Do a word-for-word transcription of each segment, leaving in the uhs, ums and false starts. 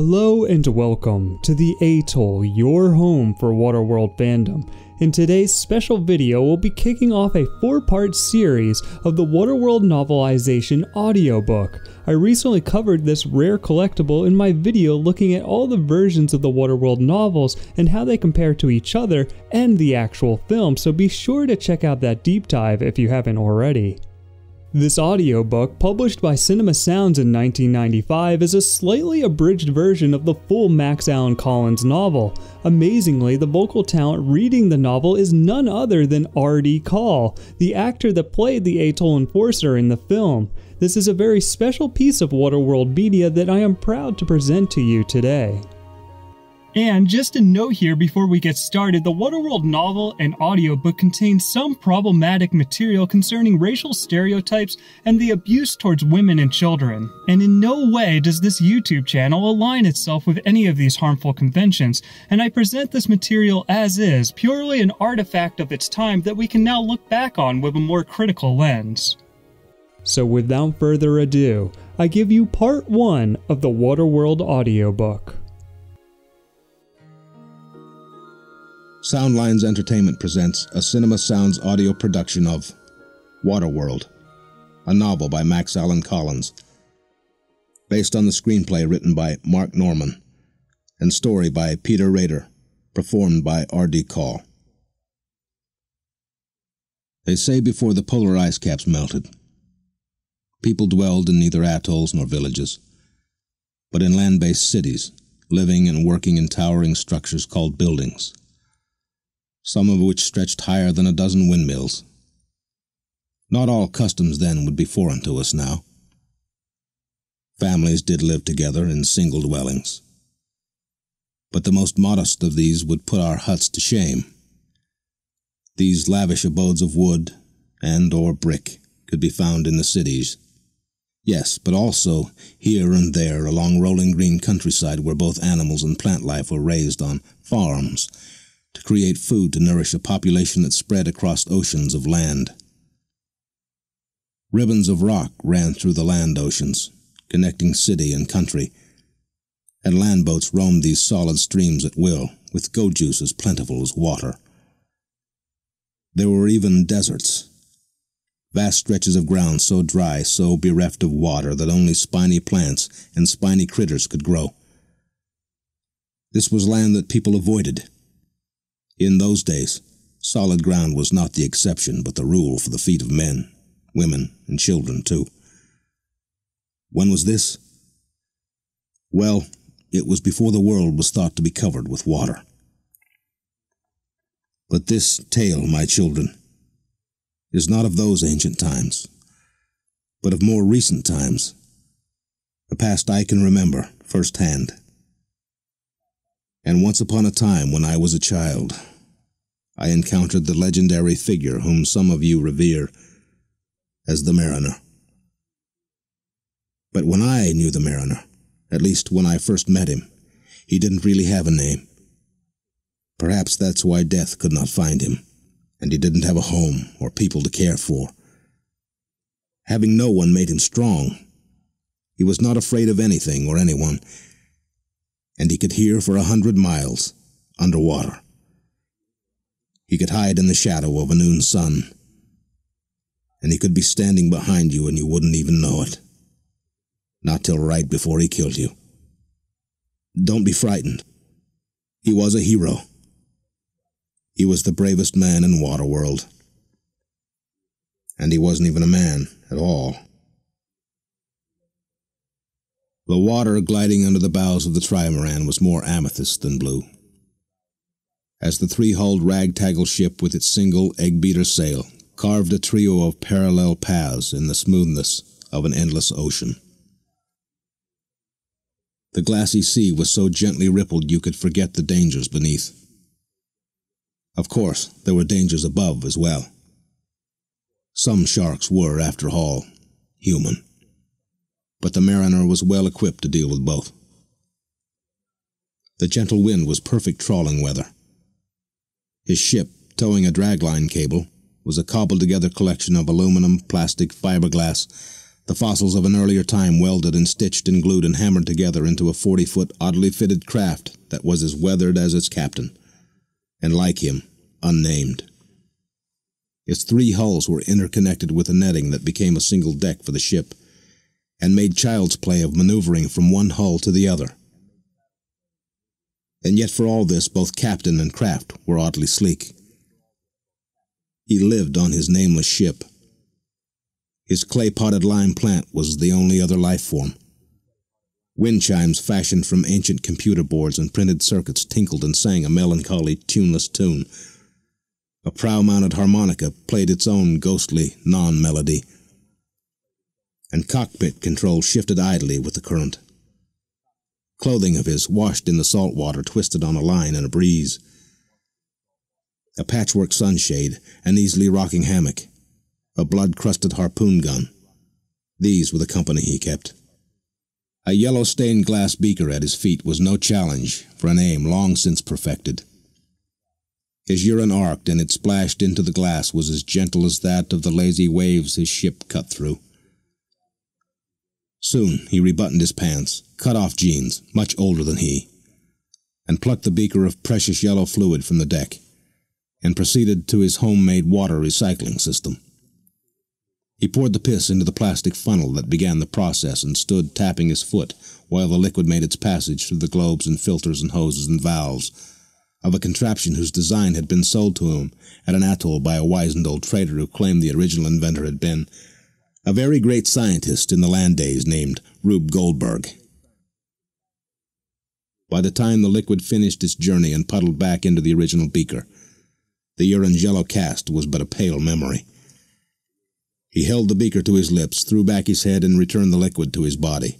Hello and welcome to The Atoll, your home for Waterworld fandom. In today's special video, we'll be kicking off a four-part series of the Waterworld novelization audiobook. I recently covered this rare collectible in my video looking at all the versions of the Waterworld novels and how they compare to each other and the actual film, so be sure to check out that deep dive if you haven't already. This audiobook, published by Cinema Sounds in nineteen ninety-five, is a slightly abridged version of the full Max Allen Collins novel. Amazingly, the vocal talent reading the novel is none other than R D Call, the actor that played the Atoll Enforcer in the film. This is a very special piece of Waterworld media that I am proud to present to you today. And just a note here before we get started, the Waterworld novel and audiobook contains some problematic material concerning racial stereotypes and the abuse towards women and children. And in no way does this YouTube channel align itself with any of these harmful conventions, and I present this material as is, purely an artifact of its time that we can now look back on with a more critical lens. So without further ado, I give you part one of the Waterworld audiobook. Soundlines Entertainment presents a Cinema Sounds audio production of Waterworld, a novel by Max Allen Collins, based on the screenplay written by Mark Norman and story by Peter Rader, performed by R D Call. They say before the polar ice caps melted, people dwelled in neither atolls nor villages, but in land-based cities, living and working in towering structures called buildings, some of which stretched higher than a dozen windmills. Not all customs then would be foreign to us now. Families did live together in single dwellings, but the most modest of these would put our huts to shame. These lavish abodes of wood and or brick could be found in the cities, yes, but also here and there along rolling green countryside where both animals and plant life were raised on farms, to create food to nourish a population that spread across oceans of land. Ribbons of rock ran through the land oceans, connecting city and country, and land boats roamed these solid streams at will, with go-juice as plentiful as water. There were even deserts, vast stretches of ground so dry, so bereft of water, that only spiny plants and spiny critters could grow. This was land that people avoided. In those days, solid ground was not the exception but the rule for the feet of men, women, and children, too. When was this? Well, it was before the world was thought to be covered with water. But this tale, my children, is not of those ancient times, but of more recent times, the past I can remember firsthand. And once upon a time when I was a child, I encountered the legendary figure whom some of you revere as the Mariner. But when I knew the Mariner, at least when I first met him, he didn't really have a name. Perhaps that's why death could not find him, and he didn't have a home or people to care for. Having no one made him strong. He was not afraid of anything or anyone, and he could hear for a hundred miles underwater. He could hide in the shadow of a noon sun, and he could be standing behind you and you wouldn't even know it. Not till right before he killed you. Don't be frightened. He was a hero. He was the bravest man in Waterworld. And he wasn't even a man at all. The water gliding under the bows of the trimaran was more amethyst than blue. As the three-hulled ragtaggle ship with its single egg-beater sail carved a trio of parallel paths in the smoothness of an endless ocean. The glassy sea was so gently rippled you could forget the dangers beneath. Of course, there were dangers above as well. Some sharks were, after all, human, but the Mariner was well equipped to deal with both. The gentle wind was perfect trawling weather. His ship, towing a dragline cable, was a cobbled-together collection of aluminum, plastic, fiberglass, the fossils of an earlier time welded and stitched and glued and hammered together into a forty-foot oddly fitted craft that was as weathered as its captain, and like him, unnamed. Its three hulls were interconnected with a netting that became a single deck for the ship, and made child's play of maneuvering from one hull to the other. And yet for all this, both captain and craft were oddly sleek. He lived on his nameless ship. His clay-potted lime plant was the only other life form. Wind chimes fashioned from ancient computer boards and printed circuits tinkled and sang a melancholy, tuneless tune. A prow-mounted harmonica played its own ghostly non-melody. And cockpit control shifted idly with the current. Clothing of his, washed in the salt water, twisted on a line in a breeze. A patchwork sunshade, an easily rocking hammock, a blood-crusted harpoon gun. These were the company he kept. A yellow stained glass beaker at his feet was no challenge for an aim long since perfected. His urine arced and it splashed into the glass was as gentle as that of the lazy waves his ship cut through. Soon he rebuttoned his pants, cut off jeans, much older than he, and plucked the beaker of precious yellow fluid from the deck, and proceeded to his homemade water recycling system. He poured the piss into the plastic funnel that began the process and stood tapping his foot while the liquid made its passage through the globes and filters and hoses and valves of a contraption whose design had been sold to him at an atoll by a wizened old trader who claimed the original inventor had been a very great scientist in the land days named Rube Goldberg. By the time the liquid finished its journey and puddled back into the original beaker, the urine's yellow cast was but a pale memory. He held the beaker to his lips, threw back his head, and returned the liquid to his body.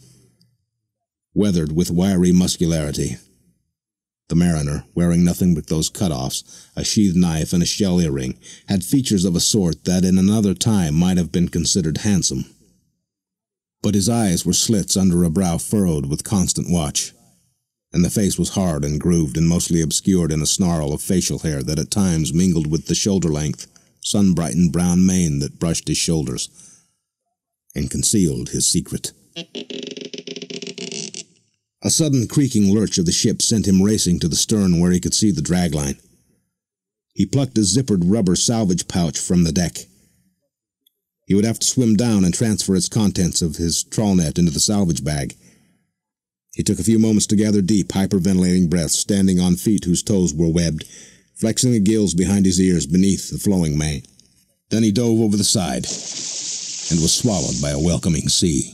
Weathered with wiry muscularity, the mariner, wearing nothing but those cut-offs, a sheathed knife, and a shell earring, had features of a sort that in another time might have been considered handsome. But his eyes were slits under a brow furrowed with constant watch, and the face was hard and grooved and mostly obscured in a snarl of facial hair that at times mingled with the shoulder-length, sun-brightened brown mane that brushed his shoulders and concealed his secret. A sudden creaking lurch of the ship sent him racing to the stern where he could see the dragline. He plucked a zippered rubber salvage pouch from the deck. He would have to swim down and transfer its contents of his trawl net into the salvage bag. He took a few moments to gather deep, hyperventilating breaths, standing on feet whose toes were webbed, flexing the gills behind his ears beneath the flowing mane. Then he dove over the side and was swallowed by a welcoming sea.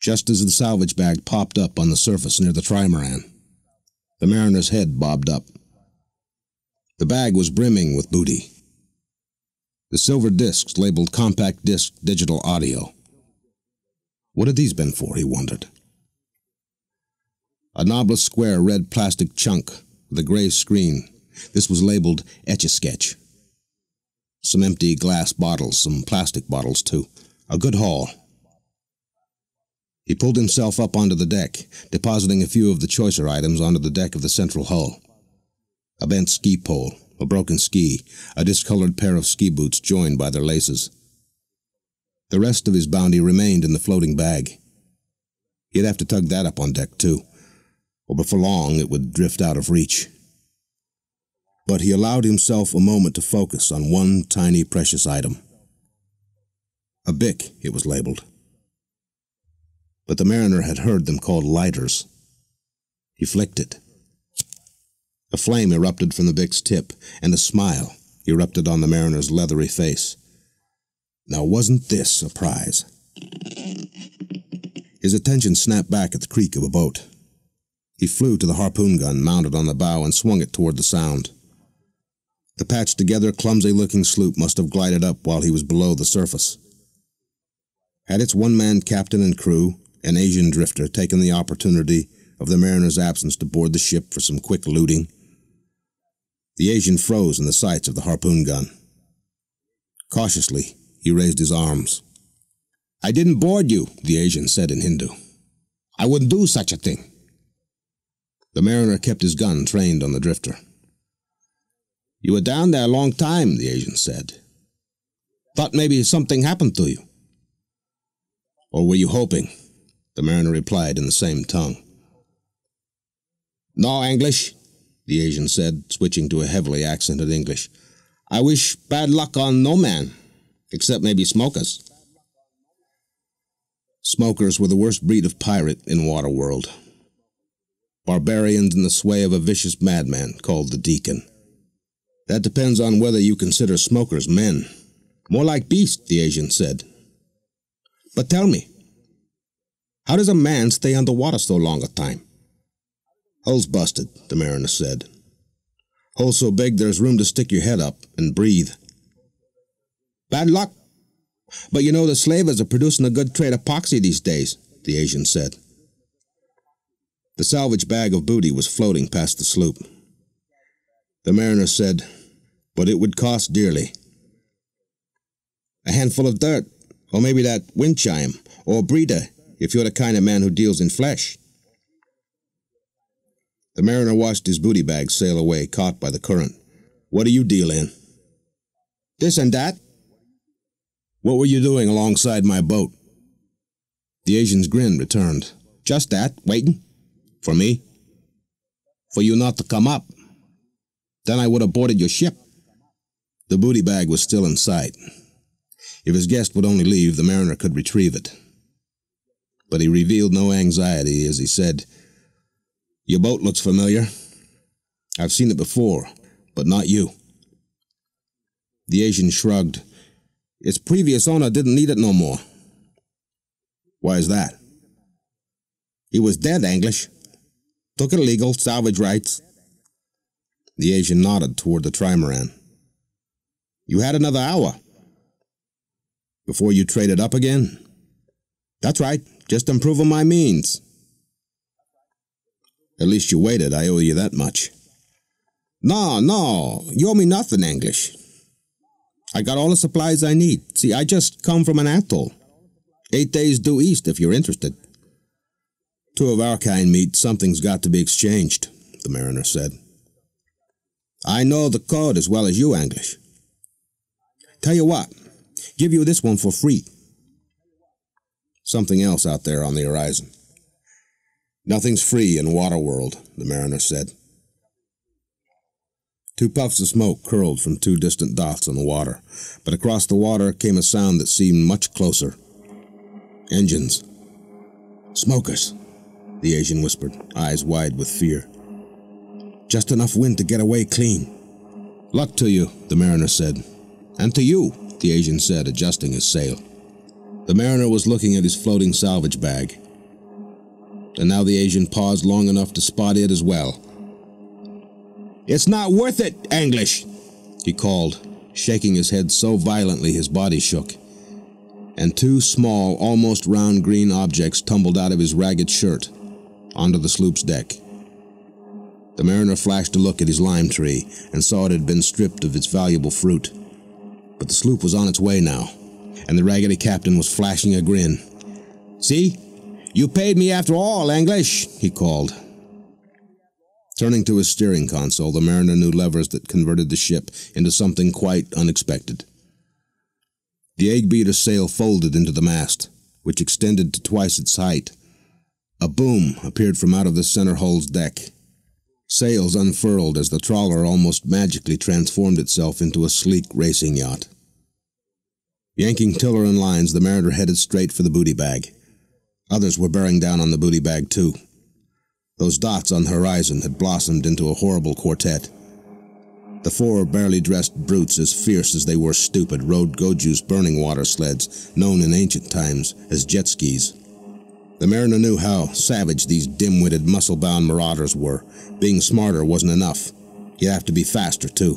Just as the salvage bag popped up on the surface near the trimaran, the mariner's head bobbed up. The bag was brimming with booty. The silver discs labeled compact disc digital audio. What had these been for, he wondered. An oblong square red plastic chunk with a gray screen. This was labeled Etch-a-Sketch. Some empty glass bottles, some plastic bottles too. A good haul. He pulled himself up onto the deck, depositing a few of the choicer items onto the deck of the central hull. A bent ski pole, a broken ski, a discolored pair of ski boots joined by their laces. The rest of his bounty remained in the floating bag. He'd have to tug that up on deck too, or before long it would drift out of reach. But he allowed himself a moment to focus on one tiny precious item. A Bic, it was labeled. But the mariner had heard them called lighters. He flicked it. A flame erupted from the Bic's tip, and a smile erupted on the mariner's leathery face. Now wasn't this a prize? His attention snapped back at the creak of a boat. He flew to the harpoon gun mounted on the bow and swung it toward the sound. The patched-together, clumsy-looking sloop must have glided up while he was below the surface. Had its one-man captain and crew, an Asian drifter, taken the opportunity of the mariner's absence to board the ship for some quick looting? The Asian froze in the sights of the harpoon gun. Cautiously, he raised his arms. "I didn't board you," the Asian said in Hindu. "I wouldn't do such a thing." The mariner kept his gun trained on the drifter. "You were down there a long time," the Asian said. Thought maybe something happened to you. Or were you hoping? The mariner replied in the same tongue. No English, the Asian said, switching to a heavily accented English. I wish bad luck on no man, except maybe smokers. Smokers were the worst breed of pirate in Waterworld. Barbarians in the sway of a vicious madman called the Deacon. That depends on whether you consider smokers men. More like beasts, the Asian said. But tell me, how does a man stay underwater so long a time? Hull's busted, the mariner said. Hull so big there's room to stick your head up and breathe. Bad luck. But you know the slavers are producing a good trade of poxy these days, the Asian said. The salvage bag of booty was floating past the sloop. The mariner said, but it would cost dearly. A handful of dirt, or maybe that wind chime, or breeder, if you're the kind of man who deals in flesh. The mariner watched his booty bag sail away, caught by the current. What do you deal in? This and that. What were you doing alongside my boat? The Asian's grin returned. Just that, waiting. For me? For you not to come up. Then I would have boarded your ship. The booty bag was still in sight. If his guest would only leave, the mariner could retrieve it. But he revealed no anxiety as he said, Your boat looks familiar. I've seen it before, but not you. The Asian shrugged. Its previous owner didn't need it no more. Why is that? He was dead, English. Took it illegal, salvage rights. The Asian nodded toward the trimaran. You had another hour. Before you traded up again? That's right, just improving my means. At least you waited, I owe you that much. No, no, you owe me nothing, English. I got all the supplies I need. See, I just come from an atoll. Eight days due east, if you're interested. Two of our kind meet, something's got to be exchanged, the mariner said. I know the code as well as you, English. Tell you what, give you this one for free. Something else out there on the horizon. Nothing's free in Waterworld, the mariner said. Two puffs of smoke curled from two distant dots on the water, but across the water came a sound that seemed much closer. Engines. Smokers, the Asian whispered, eyes wide with fear. Just enough wind to get away clean. Luck to you, the mariner said. And to you, the Asian said, adjusting his sail. The mariner was looking at his floating salvage bag. And now the Asian paused long enough to spot it as well. It's not worth it, English, he called, shaking his head so violently his body shook. And two small, almost round green objects tumbled out of his ragged shirt onto the sloop's deck. The mariner flashed a look at his lime tree and saw it had been stripped of its valuable fruit. But the sloop was on its way now, and the raggedy captain was flashing a grin. See? You paid me after all, English, he called. Turning to his steering console, the mariner knew levers that converted the ship into something quite unexpected. The egg beater's sail folded into the mast, which extended to twice its height. A boom appeared from out of the center hull's deck. Sails unfurled as the trawler almost magically transformed itself into a sleek racing yacht. Yanking tiller and lines, the mariner headed straight for the booty bag. Others were bearing down on the booty bag, too. Those dots on the horizon had blossomed into a horrible quartet. The four barely dressed brutes, as fierce as they were stupid, rode Goju's burning water sleds, known in ancient times as jet skis. The mariner knew how savage these dim-witted, muscle-bound marauders were. Being smarter wasn't enough. You'd have to be faster, too.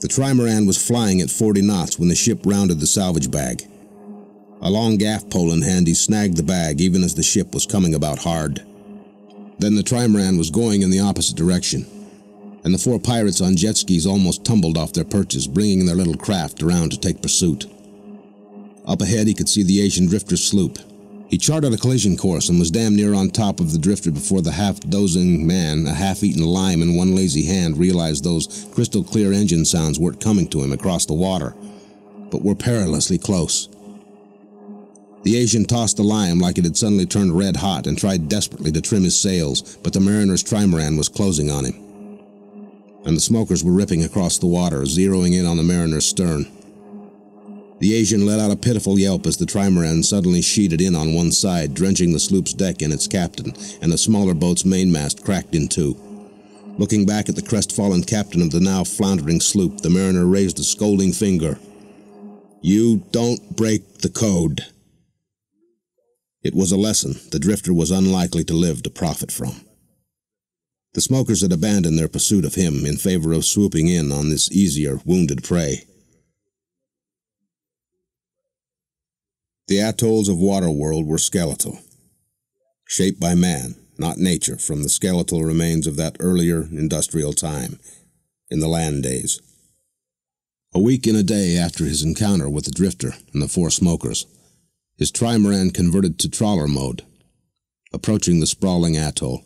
The trimaran was flying at forty knots when the ship rounded the salvage bag. A long gaff pole in hand, he snagged the bag even as the ship was coming about hard. Then the trimaran was going in the opposite direction, and the four pirates on jet skis almost tumbled off their perches, bringing their little craft around to take pursuit. Up ahead, he could see the Asian drifter's sloop. He charted a collision course and was damn near on top of the drifter before the half-dozing man, a half-eaten lime in one lazy hand, realized those crystal-clear engine sounds weren't coming to him across the water. but were perilously close. The Asian tossed the lime like it had suddenly turned red hot and tried desperately to trim his sails, but the mariner's trimaran was closing on him, and the smokers were ripping across the water, zeroing in on the mariner's stern. The Asian let out a pitiful yelp as the trimaran suddenly sheeted in on one side, drenching the sloop's deck and its captain, and the smaller boat's mainmast cracked in two. Looking back at the crestfallen captain of the now floundering sloop, the mariner raised a scolding finger. "You don't break the code." It was a lesson the drifter was unlikely to live to profit from. The smokers had abandoned their pursuit of him in favor of swooping in on this easier, wounded prey. The atolls of Waterworld were skeletal, shaped by man, not nature, from the skeletal remains of that earlier industrial time, in the land days. A week and a day after his encounter with the drifter and the four smokers, his trimaran converted to trawler mode, approaching the sprawling atoll.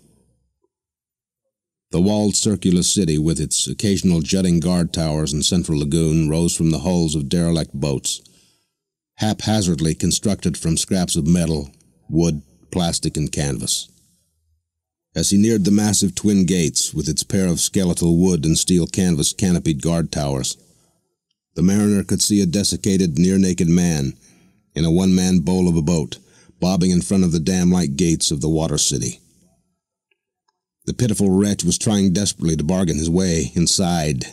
The walled circular city, with its occasional jutting guard towers and central lagoon, rose from the hulls of derelict boats, haphazardly constructed from scraps of metal, wood, plastic, and canvas. As he neared the massive twin gates, with its pair of skeletal wood and steel canvas canopied guard towers, the mariner could see a desiccated, near-naked man in a one-man bowl of a boat, bobbing in front of the dam-like gates of the water city. The pitiful wretch was trying desperately to bargain his way inside.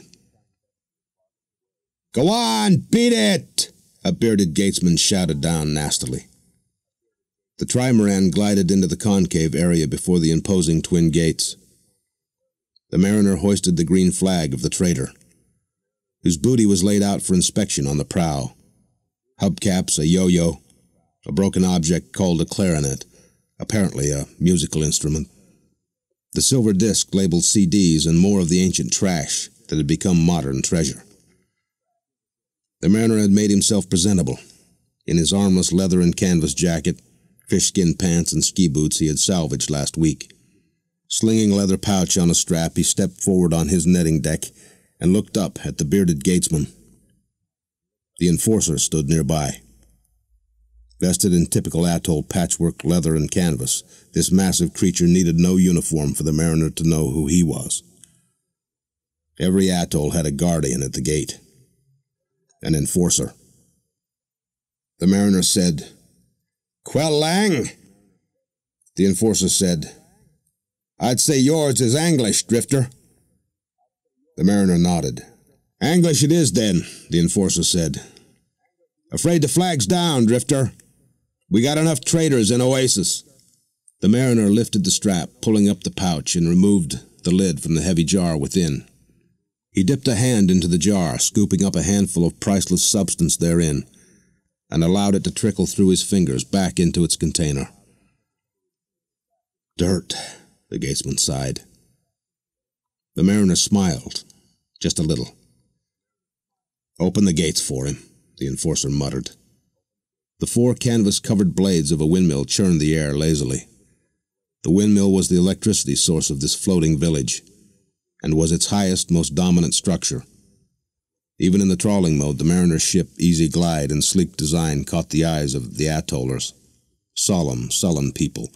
"Go on, beat it!" a bearded gatesman shouted down nastily. The trimaran glided into the concave area before the imposing twin gates. The mariner hoisted the green flag of the trader, whose booty was laid out for inspection on the prow. Hubcaps, a yo-yo, a broken object called a clarinet, apparently a musical instrument, the silver disc labeled C Ds, and more of the ancient trash that had become modern treasure. The mariner had made himself presentable. In his armless leather and canvas jacket, fish-skin pants, and ski boots he had salvaged last week. Slinging a leather pouch on a strap, he stepped forward on his netting deck and looked up at the bearded gatesman. The enforcer stood nearby. Vested in typical atoll patchwork leather and canvas, this massive creature needed no uniform for the mariner to know who he was. Every atoll had a guardian at the gate, an enforcer. The mariner said, "Quellang." The enforcer said, "I'd say yours is English, drifter." The mariner nodded. "English it is, then," the enforcer said. "Afraid the flag's down, drifter. We got enough traders in Oasis." The mariner lifted the strap, pulling up the pouch, and removed the lid from the heavy jar within. He dipped a hand into the jar, scooping up a handful of priceless substance therein, and allowed it to trickle through his fingers back into its container. "Dirt," the gatesman sighed. The mariner smiled, just a little. "Open the gates for him," the enforcer muttered. The four canvas-covered blades of a windmill churned the air lazily. The windmill was the electricity source of this floating village, and was its highest, most dominant structure. Even in the trawling mode, the mariner's ship, easy glide and sleek design, caught the eyes of the atollers. Solemn, sullen people,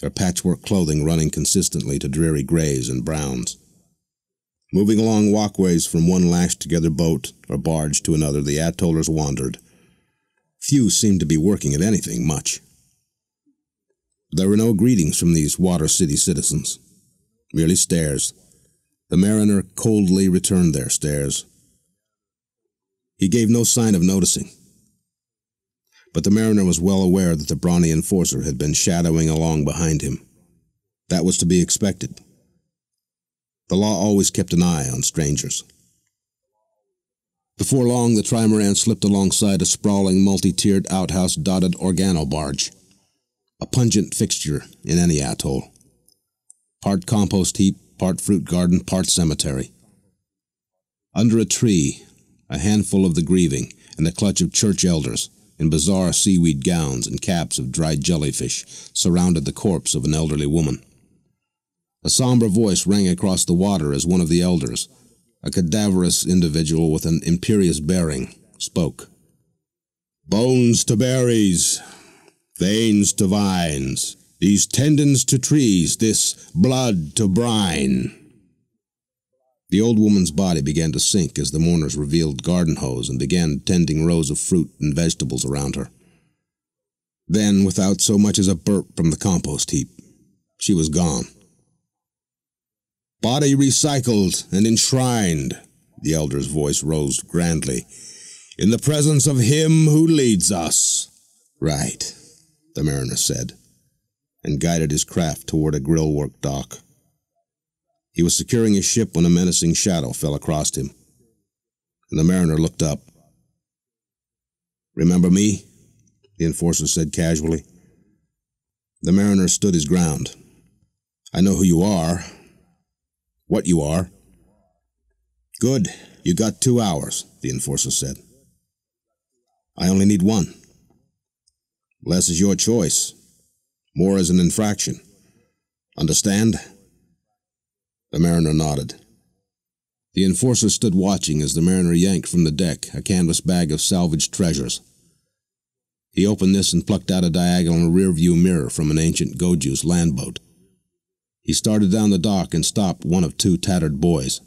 their patchwork clothing running consistently to dreary grays and browns. Moving along walkways from one lashed-together boat or barge to another, the atollers wandered. Few seemed to be working at anything much. There were no greetings from these Water City citizens, merely stares. The mariner coldly returned their stares. He gave no sign of noticing, but the mariner was well aware that the brawny enforcer had been shadowing along behind him. That was to be expected. The law always kept an eye on strangers. Before long, the trimaran slipped alongside a sprawling, multi-tiered outhouse-dotted organo barge, a pungent fixture in any atoll. Part compost heap, part fruit garden, part cemetery. Under a tree, a handful of the grieving and a clutch of church elders in bizarre seaweed gowns and caps of dried jellyfish surrounded the corpse of an elderly woman. A somber voice rang across the water as one of the elders, a cadaverous individual with an imperious bearing, spoke. Bones to berries, veins to vines, these tendons to trees, this blood to brine. The old woman's body began to sink as the mourners revealed garden hose and began tending rows of fruit and vegetables around her. Then, without so much as a burp from the compost heap, she was gone. Body recycled and enshrined, the elder's voice rose grandly, in the presence of him who leads us. Right, the mariner said, and guided his craft toward a grillwork dock. He was securing his ship when a menacing shadow fell across him, and the mariner looked up. "Remember me?" the enforcer said casually. The mariner stood his ground. "I know who you are, what you are." "Good, you got two hours," the enforcer said. "I only need one." "Less is your choice. More is an infraction. Understand?" The mariner nodded. The enforcer stood watching as the mariner yanked from the deck a canvas bag of salvaged treasures. He opened this and plucked out a diagonal rear-view mirror from an ancient Goju's land boat. He started down the dock and stopped one of two tattered boys.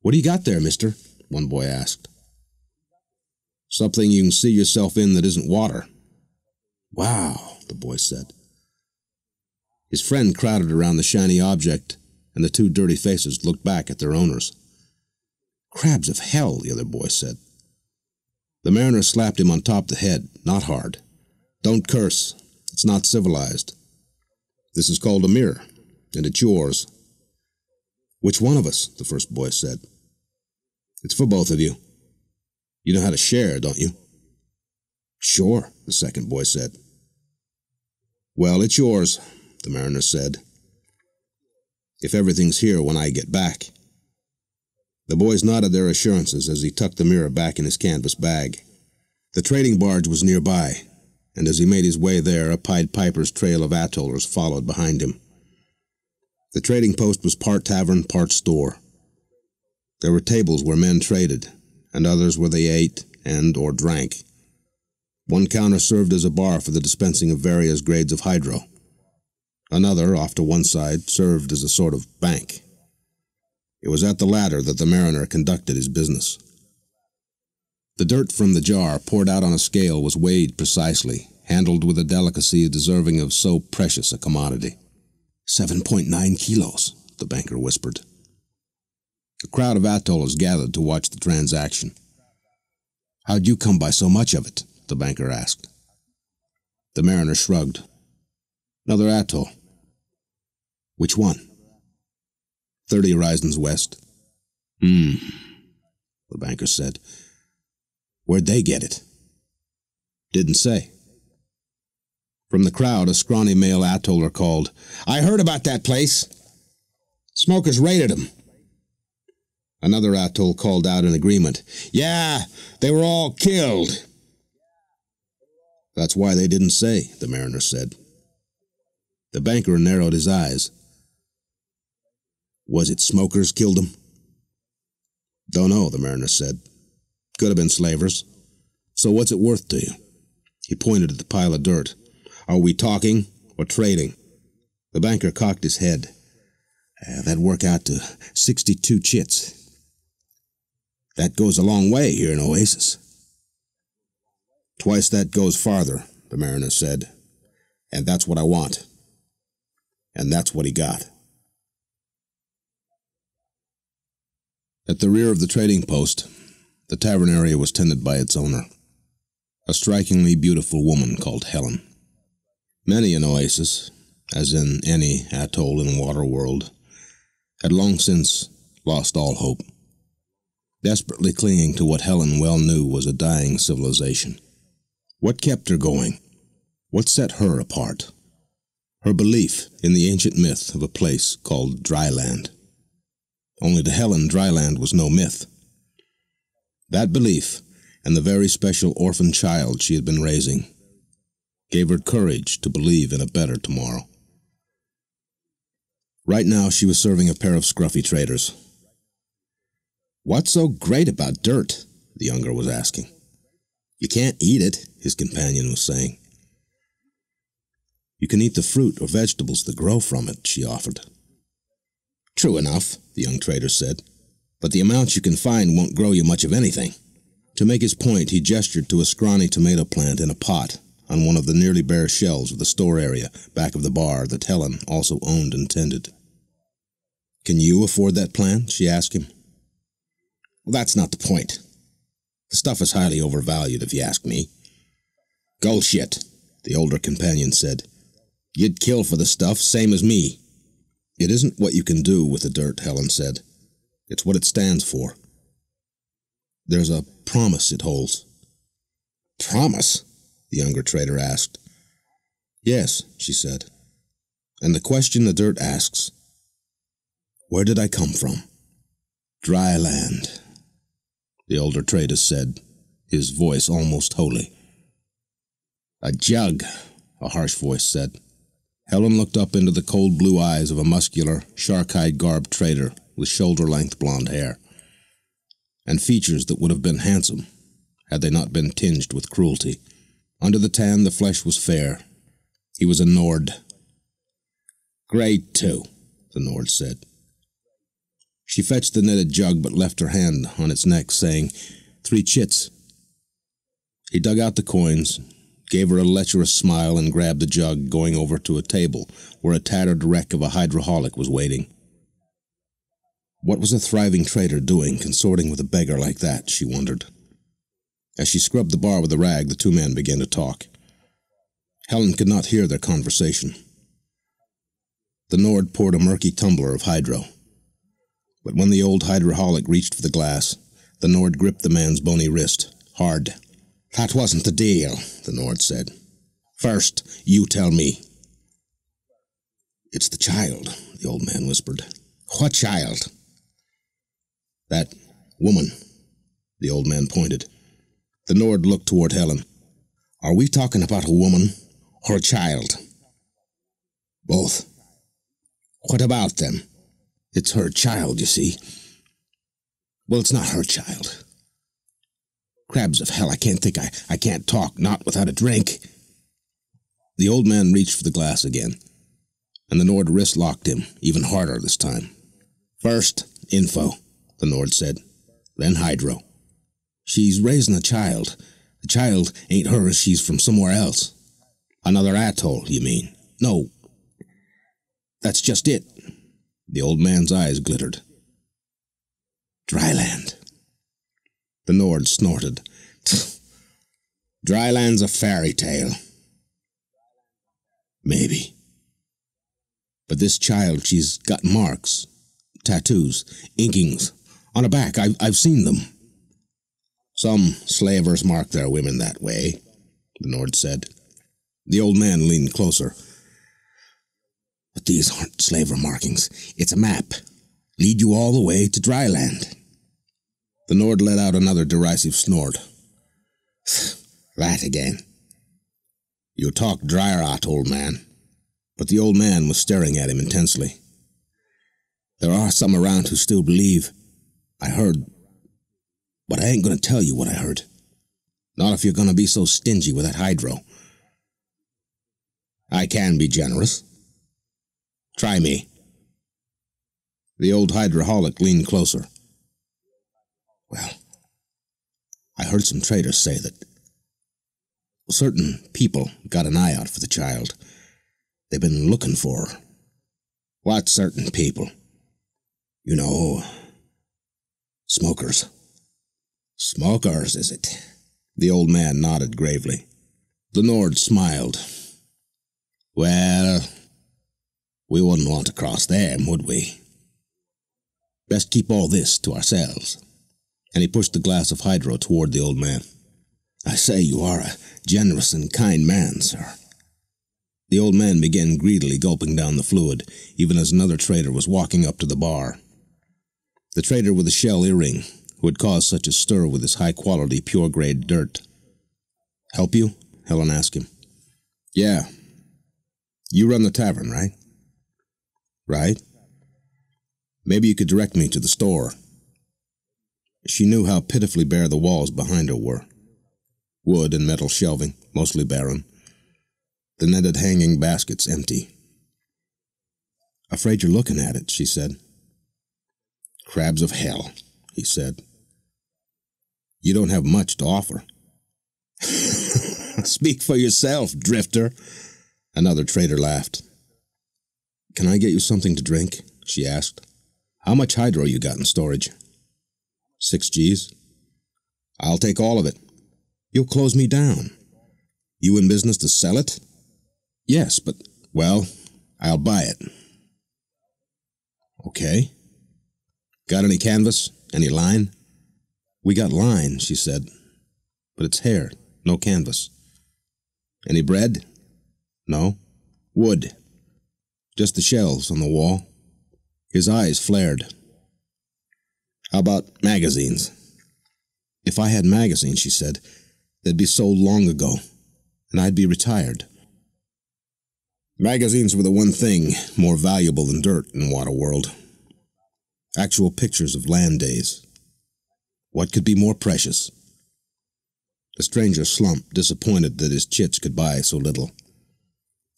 "What do you got there, mister?" one boy asked. "Something you can see yourself in that isn't water." "Wow," the boy said. His friend crowded around the shiny object, and the two dirty faces looked back at their owners. "Crabs of hell," the other boy said. The mariner slapped him on top the head, not hard. "Don't curse. It's not civilized. This is called a mirror, and it's yours." "Which one of us?" the first boy said. "It's for both of you. You know how to share, don't you?" "Sure," the second boy said. "Well, it's yours," the mariner said. "If everything's here when I get back." The boys nodded their assurances as he tucked the mirror back in his canvas bag. The trading barge was nearby, and as he made his way there, a Pied Piper's trail of atollers followed behind him. The trading post was part tavern, part store. There were tables where men traded, and others where they ate and or drank. One counter served as a bar for the dispensing of various grades of hydro. Another, off to one side, served as a sort of bank. It was at the latter that the mariner conducted his business. The dirt from the jar, poured out on a scale, was weighed precisely, handled with a delicacy deserving of so precious a commodity. Seven point nine kilos, the banker whispered. A crowd of atollers gathered to watch the transaction. "How'd you come by so much of it?" the banker asked. The mariner shrugged. "Another atoll." "Which one?" Thirty horizons west." Hmm, the banker said. "Where'd they get it?" "Didn't say." From the crowd, a scrawny male atoller called, "I heard about that place. Smokers raided them." Another atoll called out in agreement, "Yeah, they were all killed." "That's why they didn't say," the mariner said. The banker narrowed his eyes. "Was it smokers killed him?" "Don't know," the mariner said. "Could have been slavers. So what's it worth to you?" He pointed at the pile of dirt. "Are we talking or trading?" The banker cocked his head. Uh, "That'd work out to sixty-two chits. That goes a long way here in Oasis." "Twice that goes farther," the mariner said. "And that's what I want." And that's what he got. At the rear of the trading post, the tavern area was tended by its owner, a strikingly beautiful woman called Helen. Many in Oasis, as in any atoll in Waterworld, had long since lost all hope, desperately clinging to what Helen well knew was a dying civilization. What kept her going? What set her apart? Her belief in the ancient myth of a place called Dryland. Only to Helen, Dryland was no myth. That belief, and the very special orphan child she had been raising, gave her courage to believe in a better tomorrow. Right now she was serving a pair of scruffy traders. "What's so great about dirt?" the younger was asking. You can't eat it, his companion was saying. You can eat the fruit or vegetables that grow from it, she offered. True enough, the young trader said, but the amount you can find won't grow you much of anything. To make his point, he gestured to a scrawny tomato plant in a pot on one of the nearly bare shelves of the store area back of the bar that Helen also owned and tended. Can you afford that plant? She asked him. Well, that's not the point. The stuff is highly overvalued, if you ask me. Go shit, the older companion said. You'd kill for the stuff, same as me. It isn't what you can do with the dirt, Helen said. It's what it stands for. There's a promise it holds. Promise? The younger trader asked. Yes, she said. And the question the dirt asks, where did I come from? Dry land, the older trader said, his voice almost holy. A jug, a harsh voice said. Helen looked up into the cold blue eyes of a muscular, shark-eyed garbed trader with shoulder-length blonde hair, and features that would have been handsome had they not been tinged with cruelty. Under the tan, the flesh was fair. He was a Nord. Grade two, the Nord said. She fetched the netted jug but left her hand on its neck, saying, Three chits. He dug out the coins, gave her a lecherous smile, and grabbed the jug, going over to a table where a tattered wreck of a hydroholic was waiting. What was a thriving trader doing, consorting with a beggar like that, she wondered. As she scrubbed the bar with a rag, the two men began to talk. Helen could not hear their conversation. The Nord poured a murky tumbler of hydro. But when the old hydroholic reached for the glass, the Nord gripped the man's bony wrist, hard. That wasn't the deal, the Nord said. First, you tell me. It's the child, the old man whispered. What child? That woman, the old man pointed. The Nord looked toward Helen. Are we talking about a woman or a child? Both. What about them? It's her child, you see. Well, it's not her child. Crabs of hell, I can't think I, I can't talk, not without a drink. The old man reached for the glass again, and the Nord wrist locked him, even harder this time. First, info, the Nord said, then hydro. She's raising a child. The child ain't hers, she's from somewhere else. Another atoll, you mean? No. That's just it. The old man's eyes glittered. Dryland. The Nord snorted. Dryland's a fairy tale. Maybe. But this child, she's got marks, tattoos, inkings, on her back. I've, I've seen them. Some slavers mark their women that way, the Nord said. The old man leaned closer. But these aren't slaver markings. It's a map. Lead you all the way to dry land. The Nord let out another derisive snort. That again. You talk dry rot, old man. But the old man was staring at him intensely. There are some around who still believe. I heard... But I ain't going to tell you what I heard. Not if you're going to be so stingy with that hydro. I can be generous. Try me. The old hydroholic leaned closer. Well, I heard some traders say that certain people got an eye out for the child. They've been looking for her. What certain people? You know, smokers. Smokers, is it? The old man nodded gravely. The Nord smiled. Well, we wouldn't want to cross them, would we? Best keep all this to ourselves. And he pushed the glass of hydro toward the old man. I say you are a generous and kind man, sir. The old man began greedily gulping down the fluid, even as another trader was walking up to the bar. The trader with a shell earring, who had caused such a stir with his high-quality, pure-grade dirt. Help you? Helen asked him. Yeah. You run the tavern, right? Right. Maybe you could direct me to the store. She knew how pitifully bare the walls behind her were. wood and metal shelving, mostly barren. The netted hanging baskets empty. "Afraid you're looking at it," she said. "Crabs of hell," he said. "You don't have much to offer." "Speak for yourself, drifter," another trader laughed. "Can I get you something to drink?" she asked. "How much hydro you got in storage?" Six G's. "I'll take all of it." "You'll close me down." "You in business to sell it?" "Yes, but—" "Well, I'll buy it." "Okay. Got any canvas? Any line?" "We got line," she said. "But it's hair, no canvas." "Any bread?" "No." "Wood?" "Just the shelves on the wall." His eyes flared. "How about magazines?" "If I had magazines," she said, "they'd be sold long ago, and I'd be retired." Magazines were the one thing more valuable than dirt in Waterworld. Actual pictures of land days. What could be more precious? The stranger slumped, disappointed that his chits could buy so little.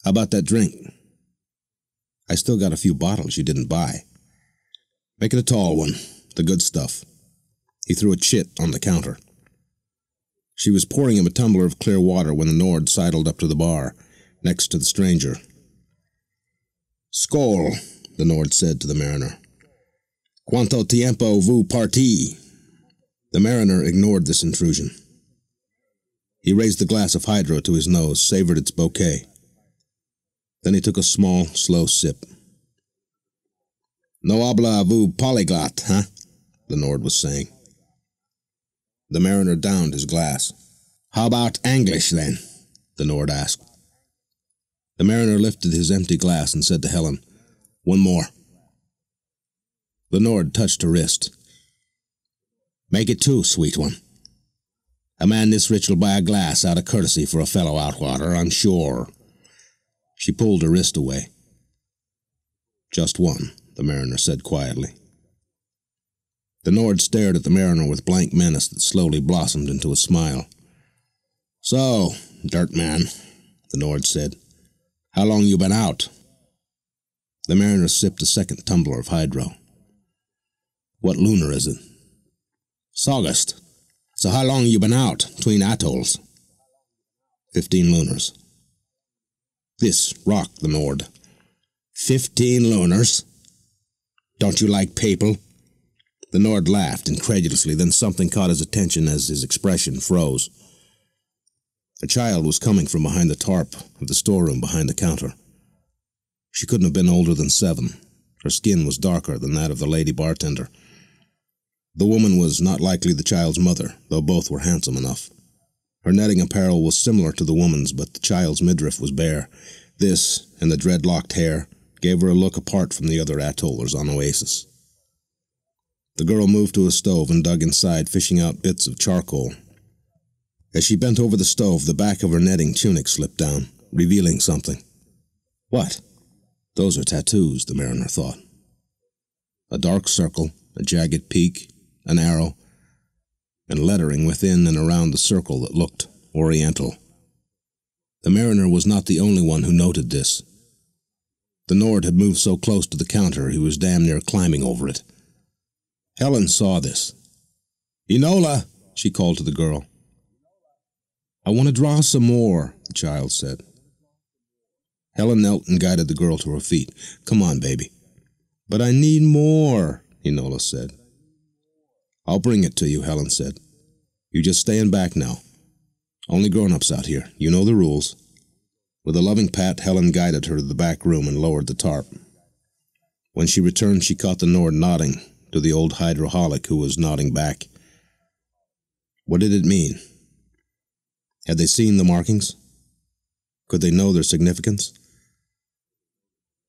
"How about that drink?" "I still got a few bottles you didn't buy." "Make it a tall one. The good stuff." He threw a chit on the counter. She was pouring him a tumbler of clear water when the Nord sidled up to the bar, next to the stranger. "Skol," the Nord said to the mariner. "Quanto tiempo vous parti?" The mariner ignored this intrusion. He raised the glass of hydro to his nose, savored its bouquet. Then he took a small, slow sip. "No habla vous polyglot, huh?" the Nord was saying. The mariner downed his glass. "How about English, then?" the Nord asked. The mariner lifted his empty glass and said to Helen, "One more." The Nord touched her wrist. "Make it two, sweet one. A man this rich will buy a glass out of courtesy for a fellow outwater, I'm sure." She pulled her wrist away. "Just one," the mariner said quietly. The Nord stared at the mariner with blank menace that slowly blossomed into a smile. "So, dirt man," the Nord said, "how long you been out?" The mariner sipped a second tumbler of hydro. "What lunar is it?" "Saugust. So how long you been out, tween atolls?" Fifteen lunars. This rocked the Nord. Fifteen lunars? Don't you like people?" The Nord laughed incredulously, then something caught his attention as his expression froze. A child was coming from behind the tarp of the storeroom behind the counter. She couldn't have been older than seven. Her skin was darker than that of the lady bartender. The woman was not likely the child's mother, though both were handsome enough. Her netting apparel was similar to the woman's, but the child's midriff was bare. This, and the dreadlocked hair, gave her a look apart from the other atollers on Oasis. The girl moved to a stove and dug inside, fishing out bits of charcoal. As she bent over the stove, the back of her netting tunic slipped down, revealing something. What? Those are tattoos, the mariner thought. A dark circle, a jagged peak, an arrow, and lettering within and around the circle that looked oriental. The mariner was not the only one who noted this. The Nord had moved so close to the counter he was damn near climbing over it. Helen saw this. "Enola," she called to the girl. "I want to draw some more," the child said. Helen knelt and guided the girl to her feet. "Come on, baby." "But I need more," Enola said. "I'll bring it to you," Helen said. "You just stand back now. Only grown-ups out here. You know the rules." With a loving pat, Helen guided her to the back room and lowered the tarp. When she returned, she caught the Nord nodding to the old hydroholic who was nodding back. What did it mean? Had they seen the markings? Could they know their significance?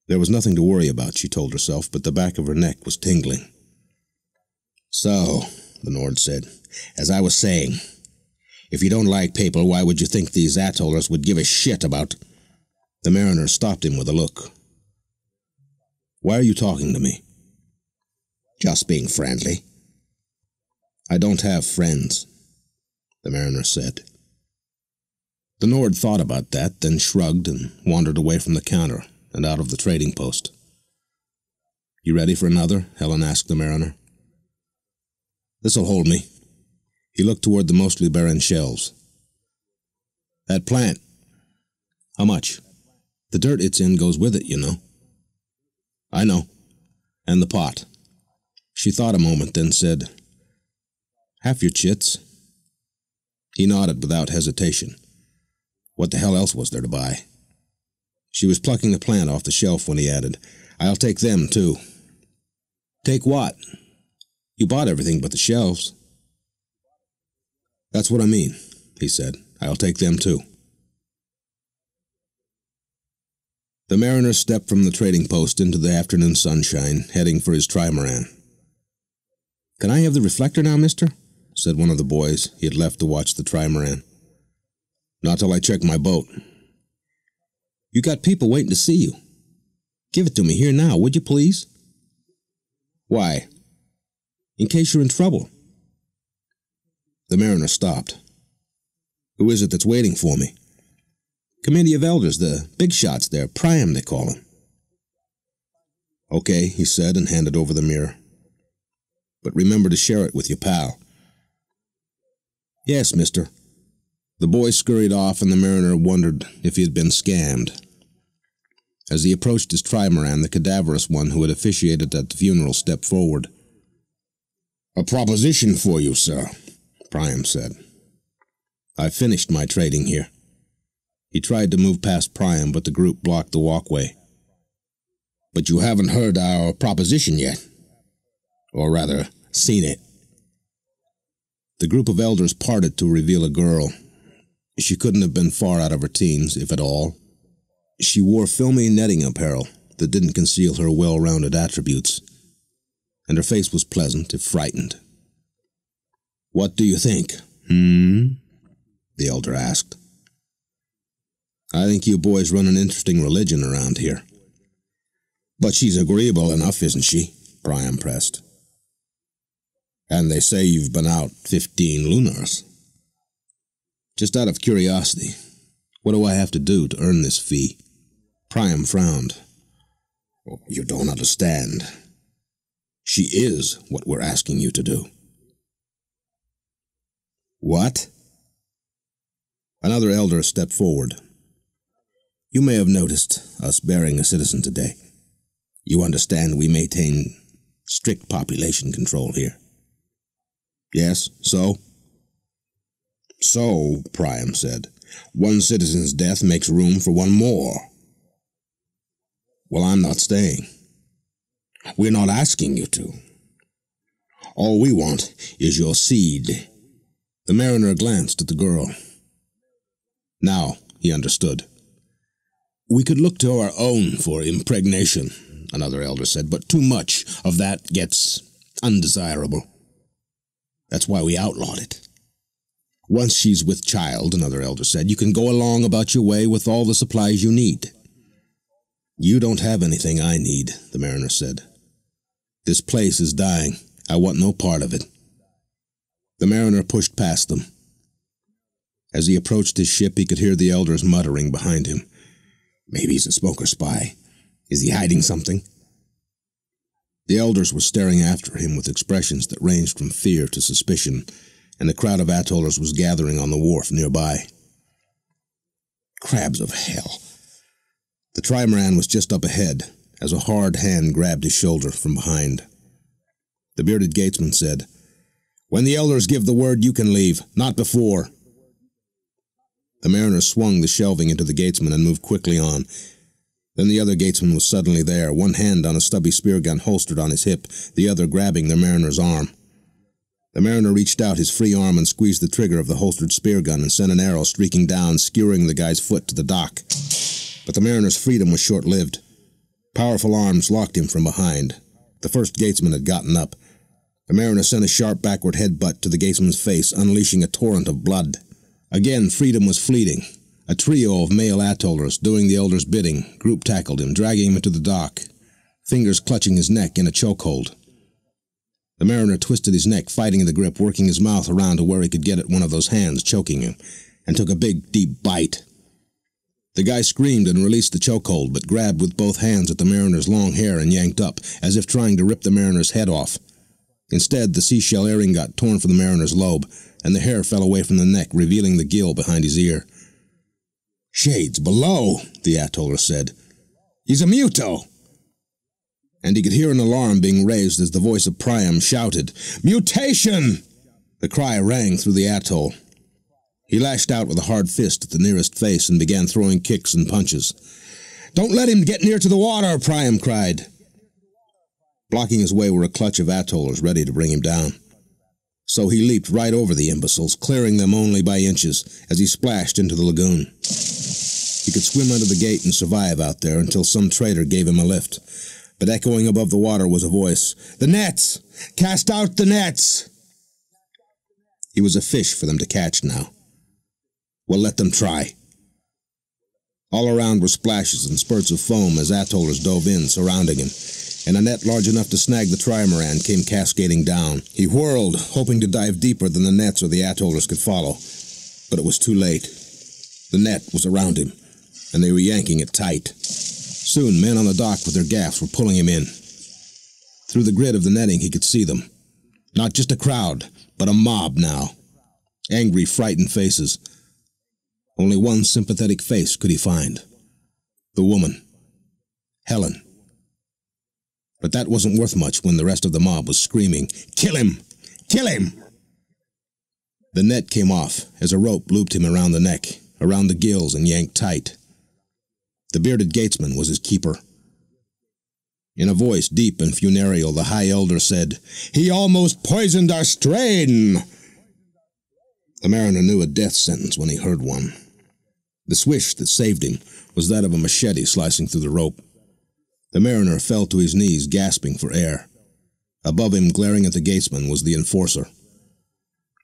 There was nothing to worry about, she told herself, but the back of her neck was tingling. "So," the Nord said, "as I was saying, if you don't like people, why would you think these atollers would give a shit about—" The mariner stopped him with a look. "Why are you talking to me?" "Just being friendly." "I don't have friends," the mariner said. The Nord thought about that, then shrugged and wandered away from the counter and out of the trading post. "You ready for another?" Helen asked the mariner. "This'll hold me." He looked toward the mostly barren shelves. "That plant. How much? The dirt it's in goes with it, you know." "I know. And the pot." She thought a moment, then said, "Half your chits." He nodded without hesitation. What the hell else was there to buy? She was plucking a plant off the shelf when he added, "I'll take them, too." "Take what? You bought everything but the shelves." "That's what I mean," he said. "I'll take them, too." The mariner stepped from the trading post into the afternoon sunshine, heading for his trimaran. "Can I have the reflector now, mister?" said one of the boys he had left to watch the trimaran. "Not till I check my boat." "You got people waiting to see you. Give it to me here now, would you please?" "Why?" "In case you're in trouble." The mariner stopped. "Who is it that's waiting for me?" "Committee of Elders, the big shots there, Priam they call him." "Okay," he said and handed over the mirror. "But remember to share it with your pal." "Yes, mister." The boy scurried off and the mariner wondered if he had been scammed. As he approached his trimaran, the cadaverous one who had officiated at the funeral stepped forward. "A proposition for you, sir," Priam said. "I've finished my trading here." He tried to move past Priam, but the group blocked the walkway. "But you haven't heard our proposition yet. Or rather, seen it." The group of elders parted to reveal a girl. She couldn't have been far out of her teens, if at all. She wore filmy netting apparel that didn't conceal her well-rounded attributes, and her face was pleasant, if frightened. "What do you think, hmm?" the elder asked. "I think you boys run an interesting religion around here." "But she's agreeable enough, isn't she?" Priam pressed. "And they say you've been out fifteen lunars." "Just out of curiosity, what do I have to do to earn this fee?" Priam frowned. "Oh, you don't understand. She is what we're asking you to do." "What?" Another elder stepped forward. "You may have noticed us burying a citizen today. You understand we maintain strict population control here." "Yes, so?" "So," Priam said, "one citizen's death makes room for one more." "Well, I'm not staying." "We're not asking you to. All we want is your seed." The mariner glanced at the girl. Now he understood. "We could look to our own for impregnation," another elder said, "but too much of that gets undesirable. That's why we outlawed it." "Once she's with child," another elder said, "you can go along about your way with all the supplies you need." "You don't have anything I need," the mariner said. "This place is dying. I want no part of it." The mariner pushed past them. As he approached his ship, he could hear the elders muttering behind him. "Maybe he's a smoker spy. Is he hiding something?" The elders were staring after him with expressions that ranged from fear to suspicion, and a crowd of Atollers was gathering on the wharf nearby. Crabs of hell. The trimaran was just up ahead as a hard hand grabbed his shoulder from behind. The bearded gatesman said, "When the elders give the word, you can leave. Not before." The mariner swung the shelving into the gatesman and moved quickly on. Then the other gatesman was suddenly there, one hand on a stubby spear gun holstered on his hip, the other grabbing the mariner's arm. The mariner reached out his free arm and squeezed the trigger of the holstered spear gun and sent an arrow streaking down, skewering the guy's foot to the dock. But the mariner's freedom was short-lived. Powerful arms locked him from behind. The first gatesman had gotten up. The mariner sent a sharp backward headbutt to the gatesman's face, unleashing a torrent of blood. Again, freedom was fleeting. A trio of male Atollers, doing the elder's bidding, group tackled him, dragging him into the dock, fingers clutching his neck in a chokehold. The mariner twisted his neck, fighting the grip, working his mouth around to where he could get at one of those hands choking him. and took a big, deep bite. The guy screamed and released the chokehold, but grabbed with both hands at the mariner's long hair and yanked up, as if trying to rip the mariner's head off. Instead, the seashell earring got torn from the mariner's lobe, and the hair fell away from the neck, revealing the gill behind his ear. "Shades below," the Atoller said. "He's a muto." And he could hear an alarm being raised as the voice of Priam shouted, "Mutation!" The cry rang through the atoll. He lashed out with a hard fist at the nearest face and began throwing kicks and punches. "Don't let him get near to the water," Priam cried. Blocking his way were a clutch of Atollers ready to bring him down. So he leaped right over the imbeciles, clearing them only by inches, as he splashed into the lagoon. He could swim under the gate and survive out there until some traitor gave him a lift. But echoing above the water was a voice, "The nets! Cast out the nets!" He was a fish for them to catch now. Well, let them try. All around were splashes and spurts of foam as Atollers dove in, surrounding him, and a net large enough to snag the trimaran came cascading down. He whirled, hoping to dive deeper than the nets or the Atollers could follow, but it was too late. The net was around him, and they were yanking it tight. Soon, men on the dock with their gaffs were pulling him in. Through the grid of the netting, he could see them. Not just a crowd, but a mob now. Angry, frightened faces. Only one sympathetic face could he find. The woman. Helen. But that wasn't worth much when the rest of the mob was screaming, "Kill him! Kill him!" The net came off as a rope looped him around the neck, around the gills, and yanked tight. The bearded gatesman was his keeper. In a voice deep and funereal, the High Elder said, "He almost poisoned our strain!" The mariner knew a death sentence when he heard one. The swish that saved him was that of a machete slicing through the rope. The mariner fell to his knees, gasping for air. Above him, glaring at the gatesman, was the enforcer.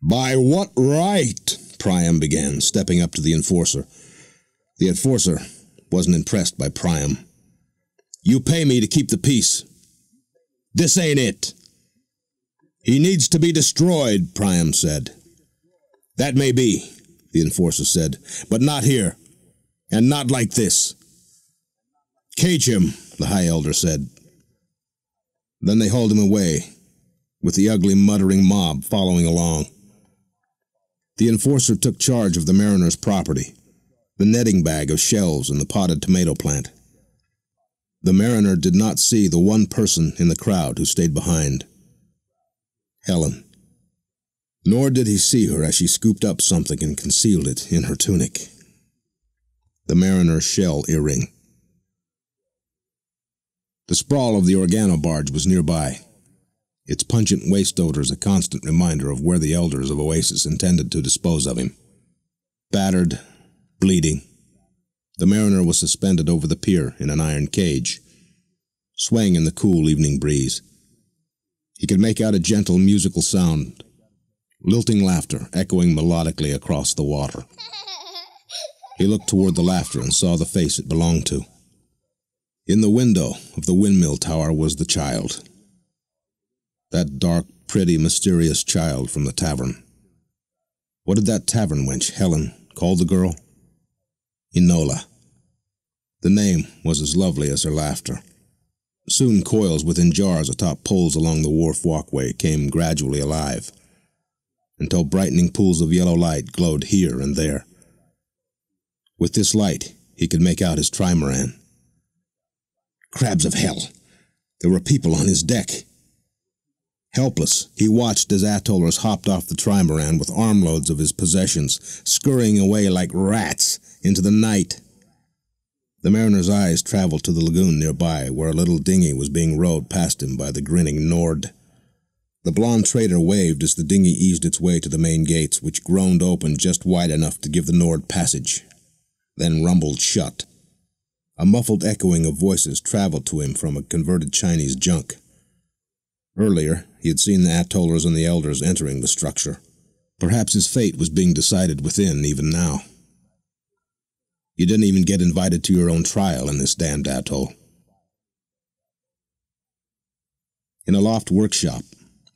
"By what right?" Priam began, stepping up to the enforcer. The enforcer wasn't impressed by Priam. "You pay me to keep the peace. This ain't it." "He needs to be destroyed," Priam said. "That may be," the enforcer said, "but not here, and not like this." "Cage him," the High Elder said. Then they hauled him away, with the ugly muttering mob following along. The enforcer took charge of the mariner's property, the netting bag of shells and the potted tomato plant. The mariner did not see the one person in the crowd who stayed behind, Helen. Nor did he see her as she scooped up something and concealed it in her tunic. The mariner's shell earring. The sprawl of the organobarge was nearby, its pungent waste odors a constant reminder of where the elders of Oasis intended to dispose of him. Battered, bleeding, the mariner was suspended over the pier in an iron cage, swaying in the cool evening breeze. He could make out a gentle musical sound, lilting laughter echoing melodically across the water. He looked toward the laughter and saw the face it belonged to. In the window of the windmill tower was the child. That dark, pretty, mysterious child from the tavern. What did that tavern wench, Helen, call the girl? Enola. The name was as lovely as her laughter. Soon coils within jars atop poles along the wharf walkway came gradually alive, until brightening pools of yellow light glowed here and there. With this light, he could make out his trimaran. Crabs of hell! There were people on his deck! Helpless, he watched as Atollers hopped off the trimaran with armloads of his possessions, scurrying away like rats into the night. The mariner's eyes traveled to the lagoon nearby, where a little dinghy was being rowed past him by the grinning Nord. The blond trader waved as the dinghy eased its way to the main gates, which groaned open just wide enough to give the Nord passage, then rumbled shut. A muffled echoing of voices traveled to him from a converted Chinese junk. Earlier, he had seen the Atollers and the Elders entering the structure. Perhaps his fate was being decided within even now. "You didn't even get invited to your own trial in this damned atoll." In a loft workshop,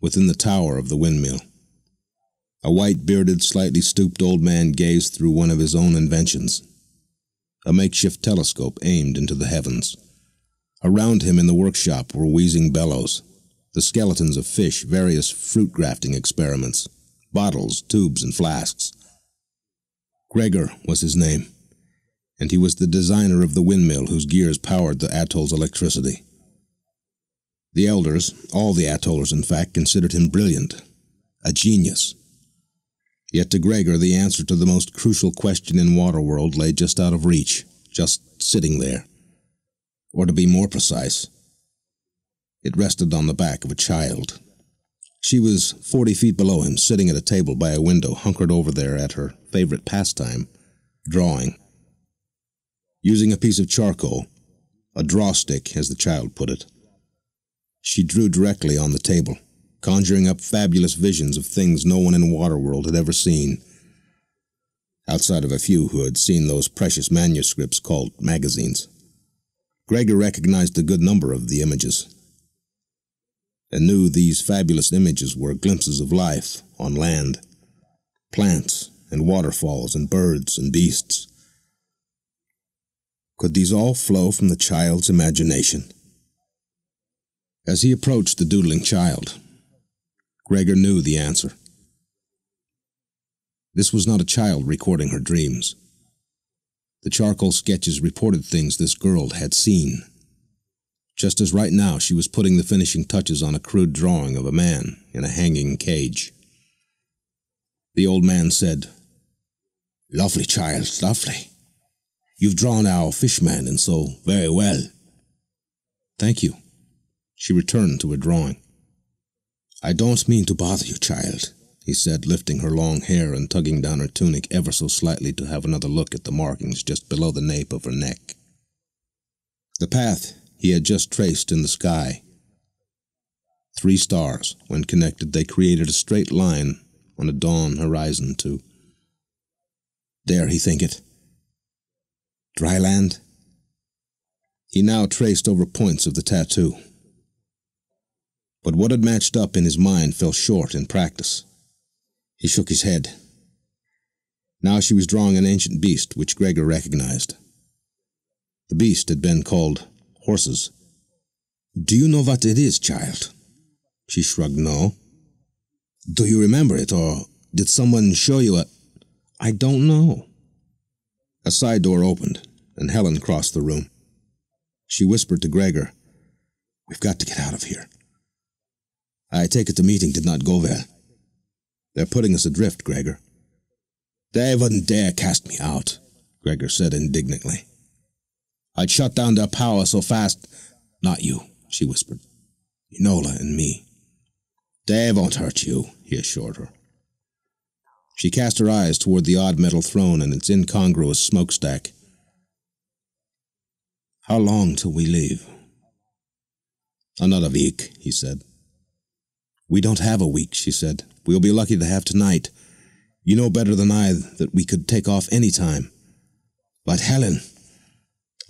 within the tower of the windmill, A white-bearded, slightly stooped old man gazed through one of his own inventions, a makeshift telescope aimed into the heavens. Around him in the workshop were wheezing bellows, the skeletons of fish, various fruit-grafting experiments, bottles, tubes, and flasks. Gregor was his name, and he was the designer of the windmill whose gears powered the atoll's electricity. The elders, all the atollers in fact, considered him brilliant, a genius. Yet to Gregor, the answer to the most crucial question in Waterworld lay just out of reach, just sitting there. Or to be more precise, it rested on the back of a child. She was forty feet below him, sitting at a table by a window, hunkered over there at her favorite pastime, drawing. Using a piece of charcoal, a drawstick, as the child put it, she drew directly on the table, conjuring up fabulous visions of things no one in Waterworld had ever seen, outside of a few who had seen those precious manuscripts called magazines. Gregor recognized a good number of the images, and knew these fabulous images were glimpses of life on land, plants and waterfalls and birds and beasts. Could these all flow from the child's imagination? As he approached the doodling child, Gregor knew the answer. This was not a child recording her dreams. The charcoal sketches reported things this girl had seen, just as right now she was putting the finishing touches on a crude drawing of a man in a hanging cage. The old man said, "Lovely child, lovely. You've drawn our fishman, and so very well." "Thank you," she returned to her drawing. "I don't mean to bother you, child," he said, lifting her long hair and tugging down her tunic ever so slightly to have another look at the markings just below the nape of her neck. The path he had just traced in the sky. Three stars, when connected, they created a straight line on a dawn horizon to... Dare he think it? Dry land? He now traced over points of the tattoo. But what had matched up in his mind fell short in practice. He shook his head. Now she was drawing an ancient beast which Gregor recognized. The beast had been called horses. "Do you know what it is, child?" She shrugged no. "Do you remember it, or did someone show you a—" "I don't know." A side door opened, and Helen crossed the room. She whispered to Gregor, "We've got to get out of here. I take it the meeting did not go well. They're putting us adrift, Gregor." "They wouldn't dare cast me out," Gregor said indignantly. "I'd shut down their power so fast—" "Not you," she whispered. "Enola and me." "They won't hurt you," he assured her. She cast her eyes toward the odd metal throne and its incongruous smokestack. "How long till we leave?" "Another week," he said. "We don't have a week," she said. "We'll be lucky to have tonight. You know better than I that we could take off any time." "But Helen,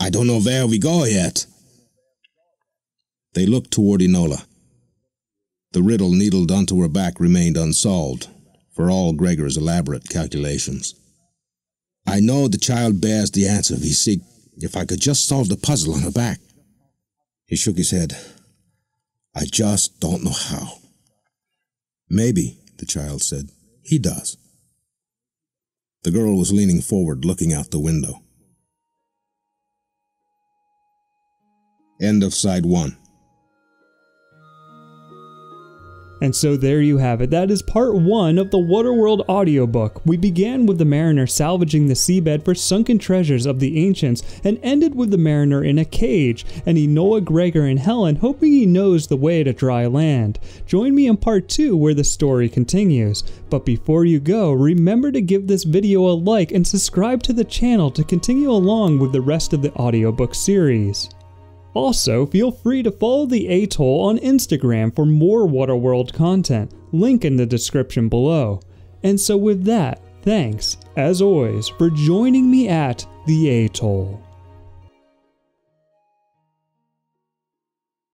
I don't know where we go yet." They looked toward Enola. The riddle needled onto her back remained unsolved, for all Gregor's elaborate calculations. "I know the child bears the answer we seek. If I could just solve the puzzle on her back." He shook his head. "I just don't know how." "Maybe," the child said, "he does." The girl was leaning forward, looking out the window. End of side one. And so there you have it. That is part one of the Waterworld audiobook. We began with the mariner salvaging the seabed for sunken treasures of the ancients, and ended with the mariner in a cage, and Enola, Gregor, and Helen hoping he knows the way to dry land. Join me in part two where the story continues. But before you go, remember to give this video a like and subscribe to the channel to continue along with the rest of the audiobook series. Also, feel free to follow The Atoll on Instagram for more Waterworld content, link in the description below. And so with that, thanks, as always, for joining me at The Atoll.